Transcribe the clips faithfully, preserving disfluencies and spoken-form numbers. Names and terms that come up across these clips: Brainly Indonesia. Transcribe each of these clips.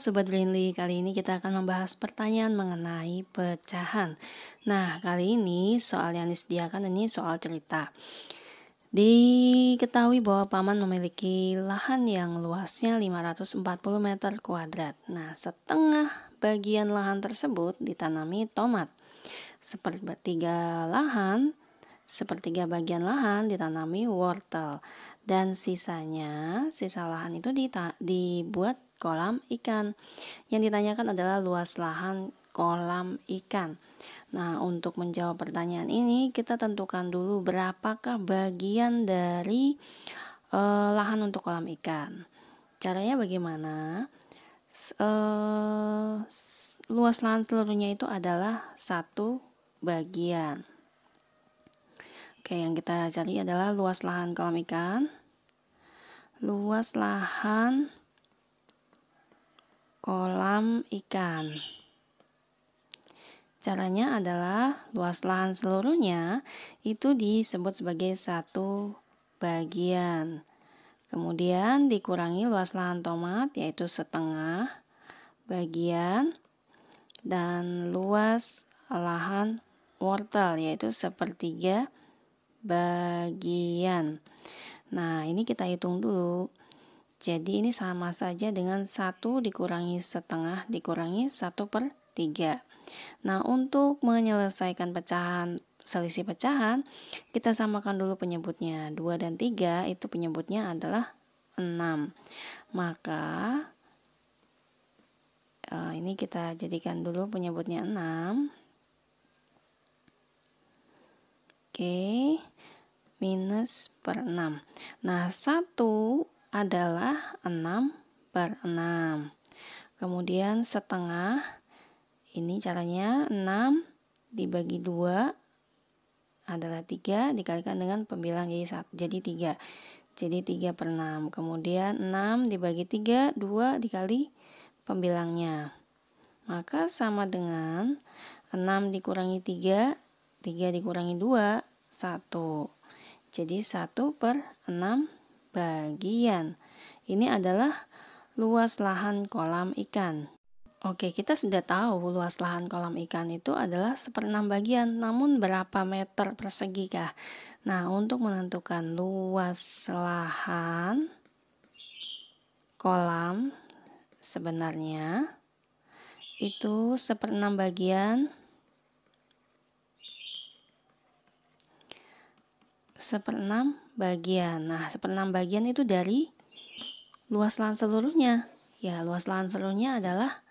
Sobat Brainly, kali ini kita akan membahas pertanyaan mengenai pecahan. Nah, kali ini soal yang disediakan ini soal cerita. Diketahui bahwa paman memiliki lahan yang luasnya lima ratus empat puluh meter kuadrat. Nah, setengah bagian lahan tersebut ditanami tomat. Sepertiga lahan, sepertiga bagian lahan ditanami wortel. Dan sisanya, sisa lahan itu dita- dibuat kolam ikan. Yang ditanyakan adalah luas lahan kolam ikan. Nah, untuk menjawab pertanyaan ini, kita tentukan dulu berapakah bagian dari e, lahan untuk kolam ikan. Caranya bagaimana? E, luas lahan seluruhnya itu adalah satu bagian. Oke, yang kita cari adalah luas lahan kolam ikan. Luas lahan kolam ikan. Caranya adalah luas lahan seluruhnya itu disebut sebagai satu bagian. Kemudian dikurangi luas lahan tomat yaitu setengah bagian dan luas lahan wortel yaitu sepertiga bagian. Nah, ini kita hitung dulu. Jadi ini sama saja dengan satu dikurangi setengah dikurangi satu per tiga. Nah, untuk menyelesaikan pecahan selisih pecahan, kita samakan dulu penyebutnya. dua dan tiga itu penyebutnya adalah enam. Maka ini kita jadikan dulu penyebutnya enam. Oke, minus per enam. Nah, satu adalah enam per enam. Kemudian setengah, ini caranya enam dibagi dua adalah tiga dikalikan dengan pembilang jadi satu, jadi tiga. Jadi tiga per enam. Kemudian enam dibagi tiga, dua dikali pembilangnya. Maka sama dengan enam dikurangi tiga, tiga dikurangi dua, satu. Jadi satu per enam bagian. Ini adalah luas lahan kolam ikan. Oke, kita sudah tahu luas lahan kolam ikan itu adalah seperenam bagian, namun berapa meter persegi kah? Nah, untuk menentukan luas lahan kolam sebenarnya itu seperenam bagian seperenam bagian. Nah, seperenam bagian itu dari luas lahan seluruhnya. Ya, luas lahan seluruhnya adalah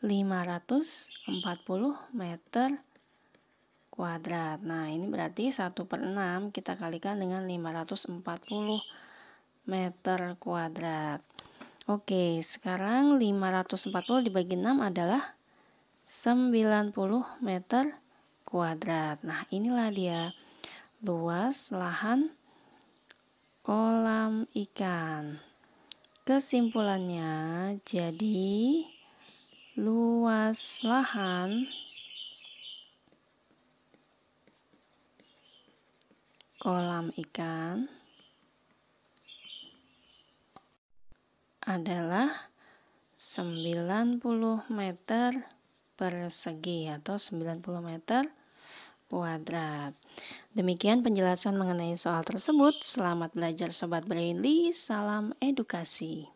lima ratus empat puluh meter kuadrat. Nah, ini berarti satu per enam kita kalikan dengan lima ratus empat puluh meter kuadrat. Oke, sekarang lima ratus empat puluh dibagi enam adalah sembilan puluh meter kuadrat. Nah, inilah dia luas lahan kolam ikan. Kesimpulannya, jadi luas lahan kolam ikan adalah sembilan puluh meter persegi atau sembilan puluh meter kuadrat. Demikian penjelasan mengenai soal tersebut. Selamat belajar Sobat Brainly, salam edukasi.